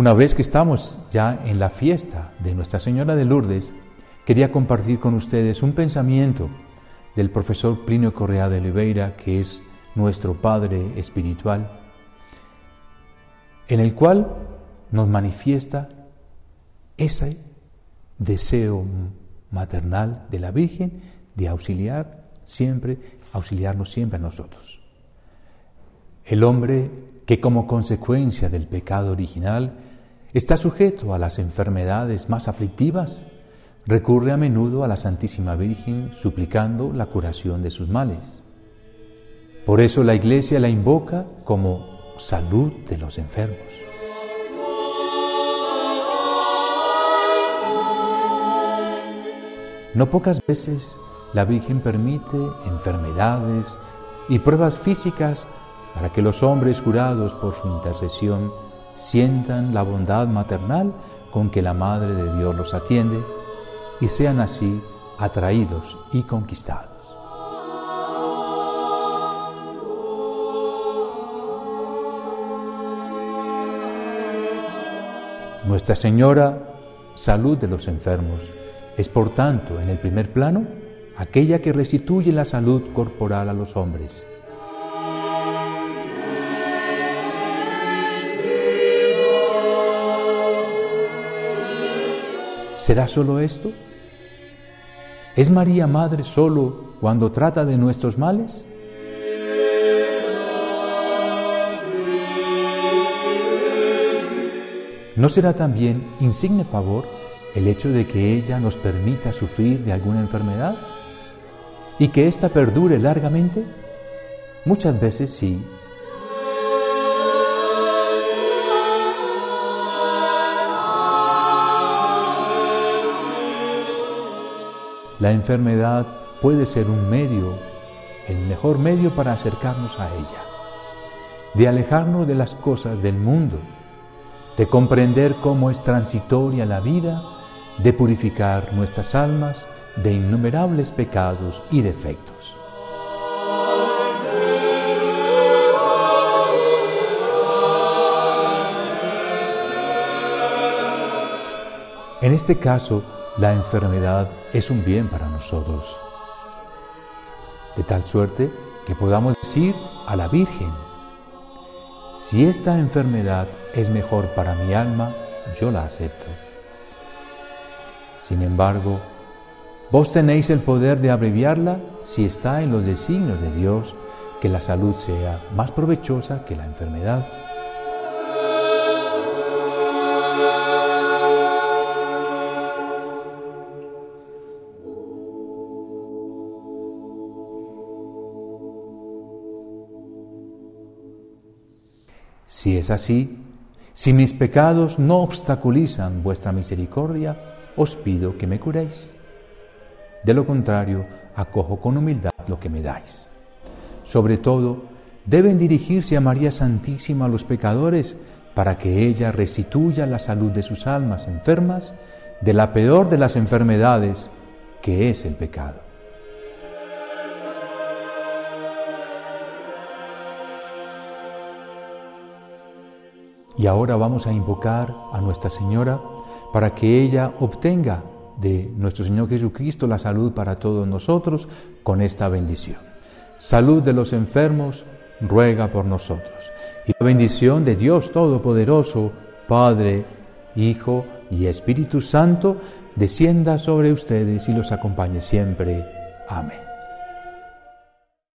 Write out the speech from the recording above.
Una vez que estamos ya en la fiesta de Nuestra Señora de Lourdes, quería compartir con ustedes un pensamiento del profesor Plinio Correa de Oliveira, que es nuestro padre espiritual, en el cual nos manifiesta ese deseo maternal de la Virgen de auxiliarnos siempre a nosotros. El hombre que como consecuencia del pecado original está sujeto a las enfermedades más aflictivas, recurre a menudo a la Santísima Virgen suplicando la curación de sus males. Por eso la Iglesia la invoca como salud de los enfermos. No pocas veces la Virgen permite enfermedades y pruebas físicas para que los hombres curados por su intercesión sientan la bondad maternal con que la Madre de Dios los atiende y sean así atraídos y conquistados. Nuestra Señora, salud de los enfermos, es por tanto, en el primer plano, aquella que restituye la salud corporal a los hombres. ¿Será solo esto? ¿Es María Madre solo cuando trata de nuestros males? ¿No será también insigne favor el hecho de que ella nos permita sufrir de alguna enfermedad y que ésta perdure largamente? Muchas veces sí. La enfermedad puede ser un medio, el mejor medio para acercarnos a ella, de alejarnos de las cosas del mundo, de comprender cómo es transitoria la vida, de purificar nuestras almas de innumerables pecados y defectos. En este caso, la enfermedad es un bien para nosotros, de tal suerte que podamos decir a la Virgen: si esta enfermedad es mejor para mi alma, yo la acepto. Sin embargo, vos tenéis el poder de abreviarla si está en los designios de Dios que la salud sea más provechosa que la enfermedad. Si es así, si mis pecados no obstaculizan vuestra misericordia, os pido que me curéis. De lo contrario, acojo con humildad lo que me dais. Sobre todo, deben dirigirse a María Santísima los pecadores para que ella restituya la salud de sus almas enfermas de la peor de las enfermedades, que es el pecado. Y ahora vamos a invocar a Nuestra Señora para que ella obtenga de nuestro Señor Jesucristo la salud para todos nosotros con esta bendición. Salud de los enfermos, ruega por nosotros. Y la bendición de Dios Todopoderoso, Padre, Hijo y Espíritu Santo, descienda sobre ustedes y los acompañe siempre. Amén.